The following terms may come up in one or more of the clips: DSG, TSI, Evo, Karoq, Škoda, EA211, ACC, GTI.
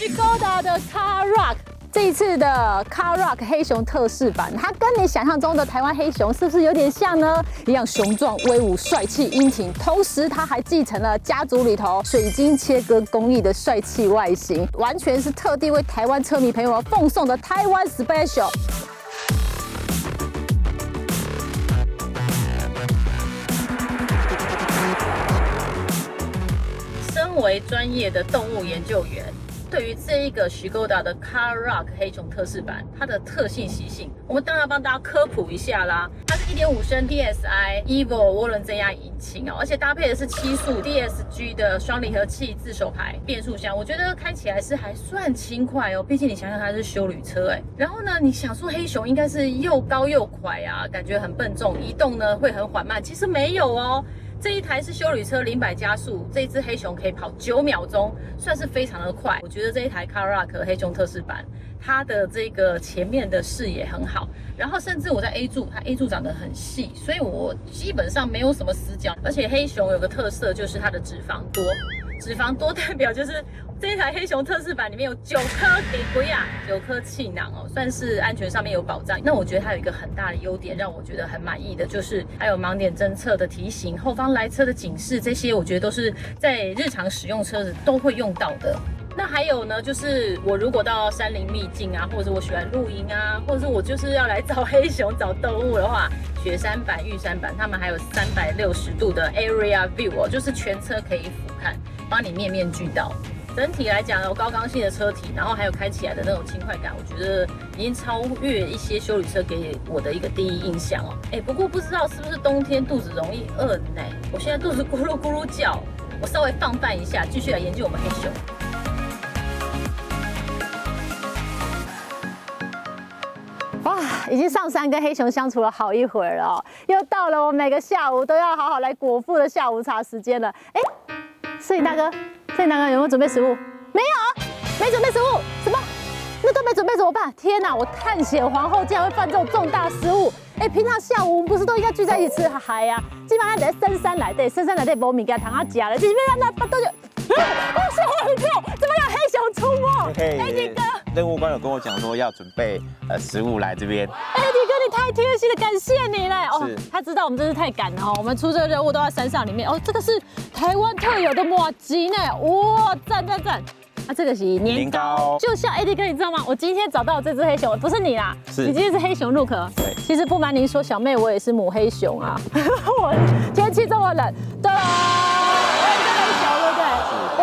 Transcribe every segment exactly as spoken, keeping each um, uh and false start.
Škoda 的 Karoq， 这一次的 Karoq 黑熊特仕版，它跟你想象中的台湾黑熊是不是有点像呢？一样雄壮、威武、帅气、英挺，同时它还继承了家族里头水晶切割工艺的帅气外形，完全是特地为台湾车迷朋友奉送的台湾 special。 作为专业的动物研究员，对于这一个Škoda的 Karoq 黑熊特仕版，它的特性习性，我们当然要帮大家科普一下啦。它是 一点五升 T S I Evo 涡轮增压引擎哦，而且搭配的是七速 D S G 的双离合器自手排变速箱，我觉得开起来是还算轻快哦。毕竟你想想它是休旅车哎，然后呢，你想说黑熊应该是又高又快啊，感觉很笨重，移动呢会很缓慢，其实没有哦。 这一台是休旅车零百加速，这一只黑熊可以跑九秒钟，算是非常的快。我觉得这一台 Karoq 黑熊特仕版，它的这个前面的视野很好，然后甚至我在 A 柱，它 A 柱长得很细，所以我基本上没有什么死角。而且黑熊有个特色就是它的脂肪多，脂肪多代表就是这一台黑熊特仕版里面有九颗铁轨啊，九颗气囊哦，算是安全上面有保障。那我觉得它有一个很大的优点，让我觉得很满意的就是还有盲点侦测的提醒，后方 来车的警示，这些我觉得都是在日常使用车子都会用到的。那还有呢，就是我如果到山林秘境啊，或者是我喜欢露营啊，或者是我就是要来找黑熊、找动物的话，雪山版、玉山版，他们还有三百六十度的 Area View， 哦，就是全车可以俯瞰，帮你面面俱到。 整体来讲，有高刚性的车体，然后还有开起来的那种轻快感，我觉得已经超越一些休旅车给我的一个第一印象哦。哎，不过不知道是不是冬天肚子容易饿呢？我现在肚子咕噜咕噜叫，我稍微放饭一下，继续来研究我们黑熊。 已经上山跟黑熊相处了好一会儿了哦，又到了我每个下午都要好好来果腹的下午茶时间了。哎，摄影大哥，摄影大哥有没有准备食物？没有，没准备食物，什么？那都没准备怎么办？天哪，我探险皇后竟然会犯这种重大失误！哎，平常下午我们不是都应该聚在一起吃嗨呀？基本上得深山来对，深山来对，无物件通啊食了，就是要那巴肚就，我吓我一跳，怎么有黑熊出没？哎，你哥。 任务官有跟我讲说要准备呃食物来这边。哎，迪哥你太贴心了，感谢你嘞！哦，他知道我们真是太赶了哦，我们出这个任务都在山上里面哦。这个是台湾特有的麻糬呢，哇，赞赞赞！啊，这个是年糕，就像哎，迪哥你知道吗？我今天找到这只黑熊，不是你啦，是你今天是黑熊入壳。对，其实不瞒您说，小妹我也是母黑熊啊，我天气这么冷，对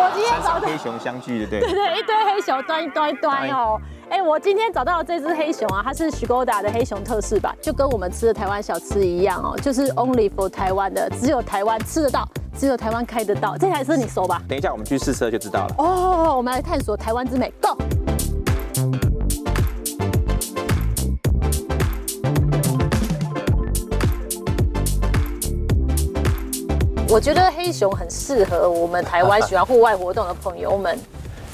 我今天找到黑熊相聚，对不对？对对，一堆黑熊，端一端一端哦。哎，我今天找到这只黑熊啊，它是Škoda的黑熊特仕版，就跟我们吃的台湾小吃一样哦，就是 only for 台湾的，只有台湾吃得到，只有台湾开得到。这台车你熟吧？等一下我们去试车就知道了。哦，我们来探索台湾之美 ，Go！ 我觉得黑熊很适合我们台湾喜欢户外活动的朋友们，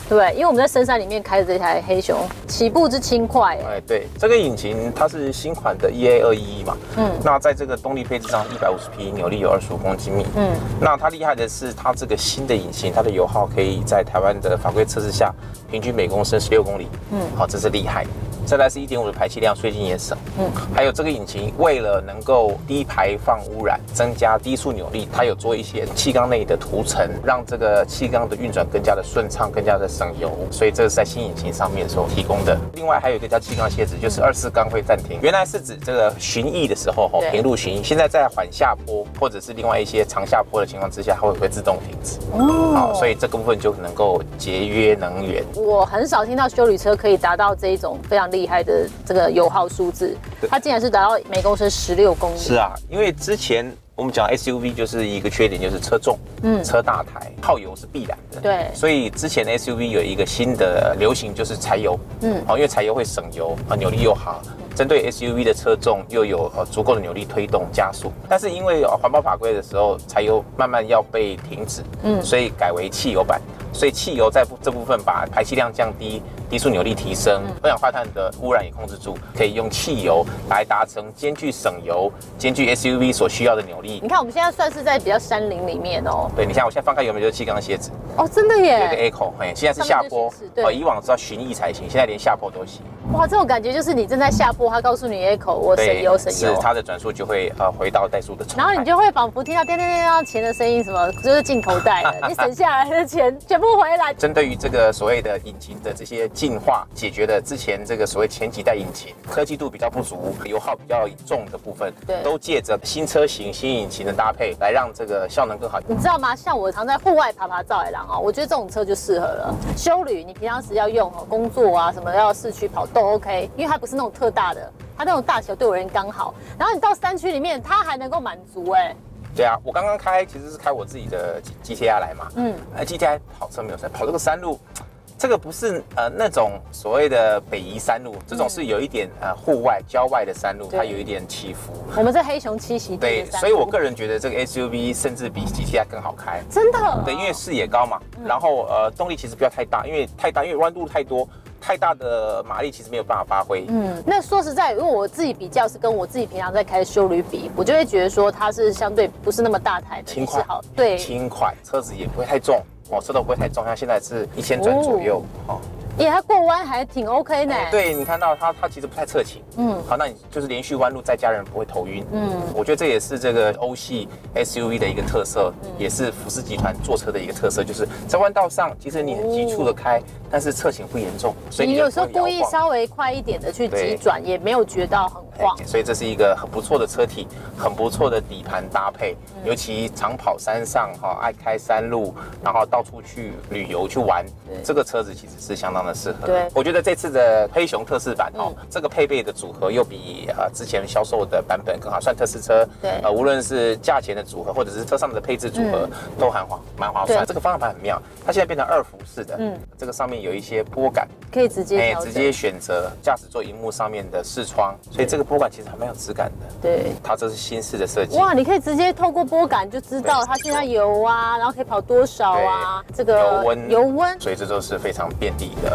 对，因为我们在深山里面开的这台黑熊，起步之轻快。哎，对，这个引擎它是新款的 E A 二一一 嘛，嗯，那在这个动力配置上， 一百五十匹力，扭力有二十五公斤米，嗯，那它厉害的是它这个新的引擎，它的油耗可以在台湾的法规测试下，平均每公升十六公里，嗯，好，这是厉害。 再来是 一点五 的排气量，税金也省。嗯，还有这个引擎为了能够低排放污染，增加低速扭力，它有做一些气缸内的涂层，让这个气缸的运转更加的顺畅，更加的省油。所以这是在新引擎上面所提供的。另外还有一个叫气缸歇止，就是二四缸会暂停。原来是指这个巡弋的时候，吼，平路巡弋，现在在缓下坡或者是另外一些长下坡的情况之下，它会会自动停止。哦，好，所以这个部分就能够节约能源。我很少听到休旅车可以达到这一种非常 厉害的这个油耗数字，它竟然是达到每公升十六公里。是啊，因为之前我们讲 S U V 就是一个缺点，就是车重，嗯，车大台，耗油是必然的。对，所以之前 S U V 有一个新的流行就是柴油，嗯，哦，因为柴油会省油啊，扭力又好。 针对 S U V 的车重又有呃足够的扭力推动加速，但是因为呃环保法规的时候，柴油慢慢要被停止，嗯，所以改为汽油版，所以汽油在这部分把排气量降低，低速扭力提升，二氧化碳的污染也控制住，可以用汽油来达成兼具省油、兼具 S U V 所需要的扭力。你看我们现在算是在比较山林里面哦。对，你像我现在放开油门就是气缸蝎子。哦，真的耶。有一个 echo， 哎，现在是下坡，哦，以往只要巡弋才行，现在连下坡都行。哇，这种感觉就是你正在下坡，它告诉你 echo， 我省油省油。是，它的转速就会呃回到怠速的状态。然后你就会仿佛听到叮叮叮叮钱的声音，什么就是进口袋了，你省下来的钱全部回来。针对于这个所谓的引擎的这些进化，解决了之前这个所谓前几代引擎科技度比较不足、油耗比较重的部分，对，都借着新车型、新引擎的搭配来让这个效能更好。你知道吗？像我常在户外爬爬照野狼啊，我觉得这种车就适合了。休旅，你平常时要用哦，工作啊什么要市区跑都 OK， 因为它不是那种特大的，它那种大小对我而言刚好。然后你到山区里面，它还能够满足哎。 对啊，我刚刚开其实是开我自己的 G T I 来嘛，嗯，哎 ，G T I 跑车没有山，跑这个山路，这个不是呃那种所谓的北宜山路，这种是有一点呃户外郊外的山路，它有一点起伏。我们这黑熊七席对，所以我个人觉得这个 S U V 甚至比 G T I 更好开，真的，对，因为视野高嘛，然后呃动力其实不要太大，因为太大因为弯路太多。 太大的马力其实没有办法发挥。嗯，那说实在，因为我自己比较是跟我自己平常在开的休旅比，我就会觉得说它是相对不是那么大台的，轻快，对，轻快，车子也不会太重，哦，车头不会太重，像现在是一千转左右，哦。 耶，它过弯还挺 OK 呢。对，你看到它，它其实不太侧倾。嗯，好，那你就是连续弯路，再加人不会头晕。嗯，我觉得这也是这个欧系 S U V 的一个特色，嗯、也是福斯集团坐车的一个特色，就是在弯道上，其实你很急促的开，哦、但是侧倾不严重，所以 你, 你有时候故意稍微快一点的去急转，也没有觉到很晃。所以这是一个很不错的车体，很不错的底盘搭配，嗯、尤其长跑山上哈，爱开山路，然后到处去旅游去玩，这个车子其实是相当。 适合，对，我觉得这次的黑熊特仕版哦，嗯、这个配备的组合又比呃之前销售的版本更好，算特仕车，对，呃，无论是价钱的组合或者是车上的配置组合，嗯、都很划蛮划算。这个方向盘很妙，它现在变成二幅式的，嗯，这个上面有一些拨杆，可以直接哎、欸、直接选择驾驶座荧幕上面的视窗，所以这个拨杆其实还蛮有质感的。对，它这是新式的设计。哇，你可以直接透过拨杆就知道它现在油啊，然后可以跑多少啊，这个油温油温，所以这都是非常便利的。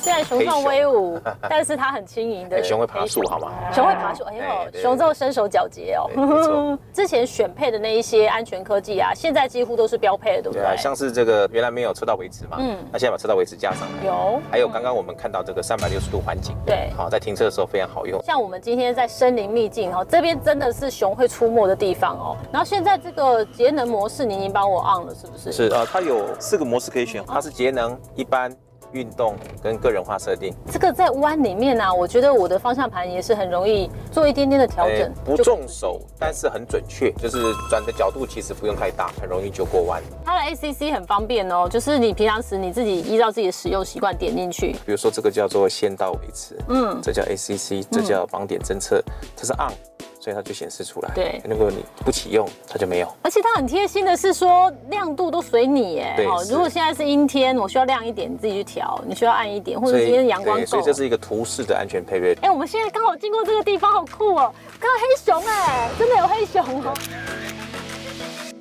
虽然熊上威武，但是它很轻盈的。熊会爬树，好吗？熊会爬树，哎呦，熊这身手矫捷哦。之前选配的那一些安全科技啊，现在几乎都是标配了，对不对？像是这个原来没有车道维持嘛，嗯，那现在把车道维持加上来。有，还有刚刚我们看到这个三百六十度环景，对，好，在停车的时候非常好用。像我们今天在森林秘境哈，这边真的是熊会出没的地方哦。然后现在这个节能模式，你已经帮我 on 了，是不是？是啊，它有四个模式可以选，它是节能、一般。 运动跟个人化设定，这个在弯里面啊，我觉得我的方向盘也是很容易做一点点的调整，欸、不重手，但是很准确，就是转的角度其实不用太大，很容易就过弯。它的 A C C 很方便哦，就是你平常时你自己依照自己的使用习惯点进去，比如说这个叫做先到维持，嗯，这叫 A C C， 这叫绑点侦测，嗯、这是 on。 所以它就显示出来。对，如果你不启用，它就没有。而且它很贴心的是说亮度都随你耶。对。哦，如果现在是阴天，我需要亮一点，你自己去调；你需要暗一点，或者今天阳光够。所以这是一个图示的安全配备。哎，我们现在刚好经过这个地方，好酷哦！看到黑熊哎，真的有黑熊哦。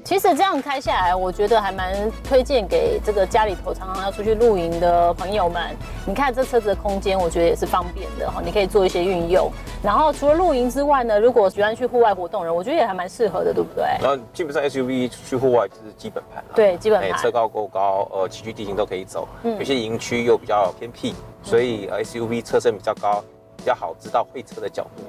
其实这样开下来，我觉得还蛮推荐给这个家里头常常要出去露营的朋友们。你看这车子的空间，我觉得也是方便的哈，你可以做一些运用。 然后除了露营之外呢，如果喜欢去户外活动人，我觉得也还蛮适合的，对不对？然后基本上 S U V 去户外就是基本盘了。对，基本盘。哎，车高够高，呃，崎岖地形都可以走。嗯。有些营区又比较偏僻，所以 S U V 车身比较高，比较好知道会车的角度。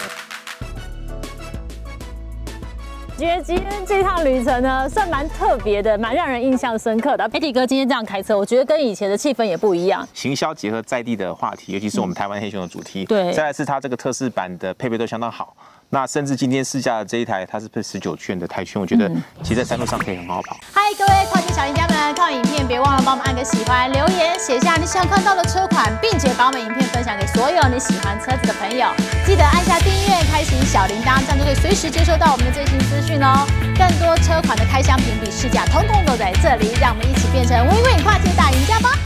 觉得今天这趟旅程呢，算蛮特别的，蛮让人印象深刻的。哎，迪哥今天这样开车，我觉得跟以前的气氛也不一样。行销结合在地的话题，尤其是我们台湾黑熊的主题。嗯、对，再来是它这个特仕版的配备都相当好。 那甚至今天试驾的这一台，它是配十九圈的台圈，我觉得骑在山路上可以很好跑。嗨、嗯， Hi, 各位跨界小赢家们，看影片别忘了帮我们按个喜欢，留言写下你想看到的车款，并且把我们影片分享给所有你喜欢车子的朋友。记得按下订阅，开启小铃铛，这样就可以随时接收到我们的最新资讯哦。更多车款的开箱评比试驾，通通都在这里，让我们一起变成 win win 跨界大赢家吧！